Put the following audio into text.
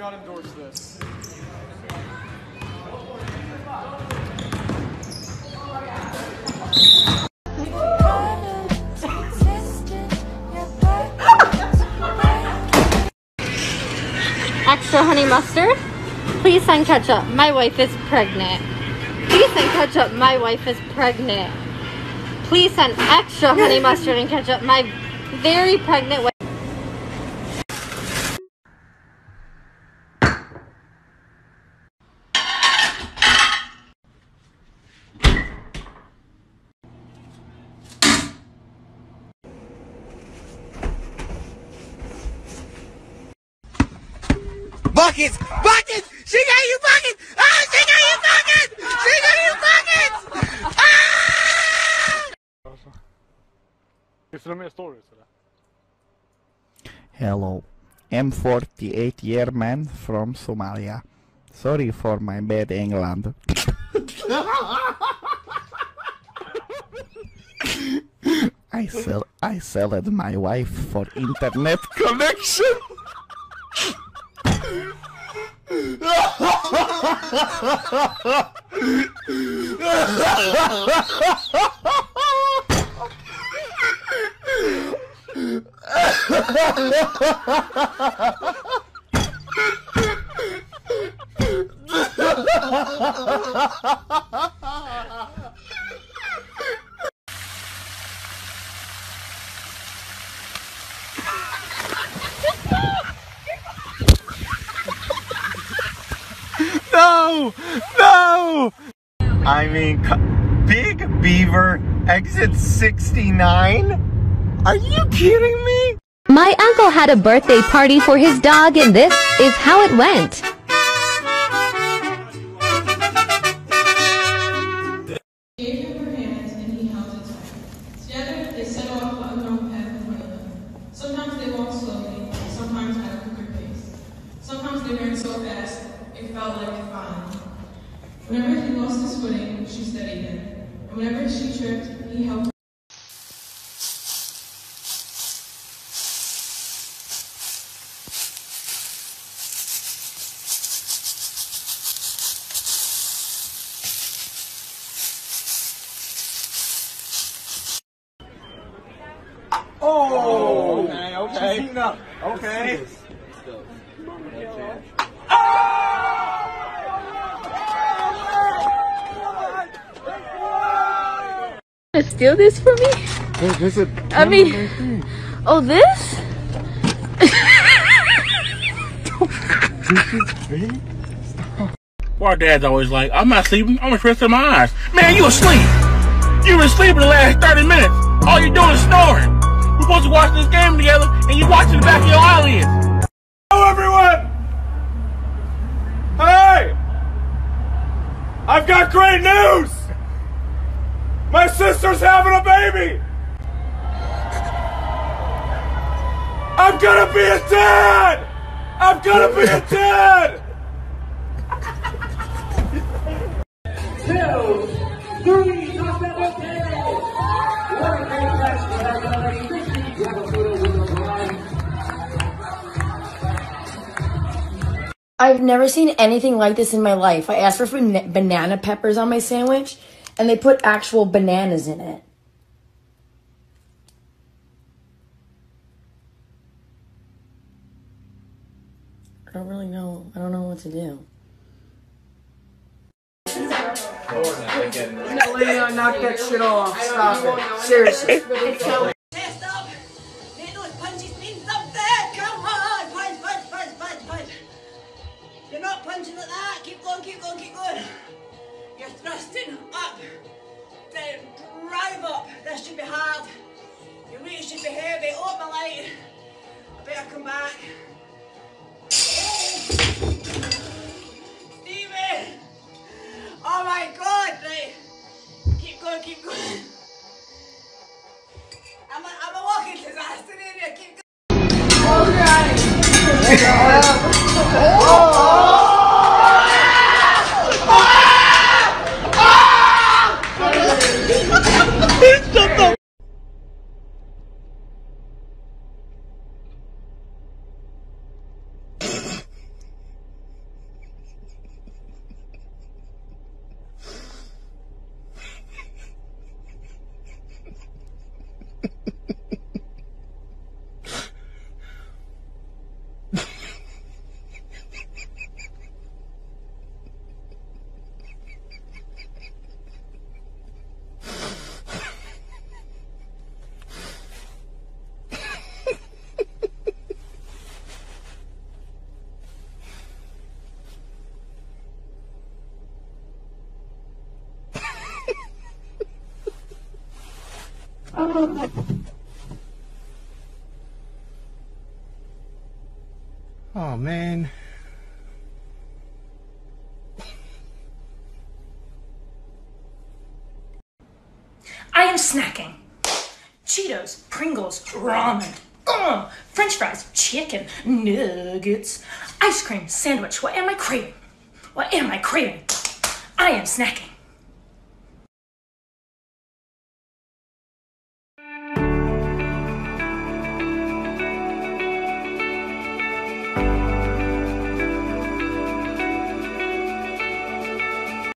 not endorse this. Extra honey mustard. Please send ketchup. My wife is pregnant. Please send ketchup. My wife is pregnant. Please send extra honey mustard and ketchup. My very pregnant wife. Buckets! Buckets! She got you buckets! Oh, she got you buckets! She got you buckets! Ah! Hello, I'm 48-year man from Somalia. Sorry for my bad England. I sold my wife for internet connection. No! No! I mean, Big Beaver exit 69? Are you kidding me? My uncle had a birthday party for his dog, and this is how it went. Whenever he lost his footing, she steadied him. And whenever she tripped, he helped her. Oh! Okay, okay. She's eating up. Okay. Let's go. Let's go. Steal this for me? There's a I mean, right oh, this? Well, our dad's always like, I'm not sleeping, I'm just resting my eyes. Man, you asleep. You were asleep for the last 30 minutes. All you're doing is snoring. We're supposed to watch this game together, and you're watching the back of your eyelids. Hello, everyone. Hey! I've got great news! My sister's having a baby! I'm gonna be a dad! I'm gonna be a dad! 2, 3, top that one down! What a great match for that number 60. You have a photo with the line. I've never seen anything like this in my life. I asked for banana peppers on my sandwich. And they put actual bananas in it. I don't really know. I don't know what to do. No, Leon, knock that shit off. Stop it. Seriously. Stop. They don't punch his pins up there. Come on. Punch, punch, punch, punch, punch. You're not punching at that. Keep going, keep going, keep going. You're thrusting up, then drive up. This should be hard. Your weight should be heavy. Oh, my light. I better come back. Oh. Stevie! Oh my god! Right. Keep going, keep going. I'm a walking disaster area. Keep going. Alright! Oh! Oh, man. I am snacking. Cheetos, Pringles, ramen, French fries, chicken, nuggets, ice cream, sandwich. What am I craving? What am I craving? I am snacking.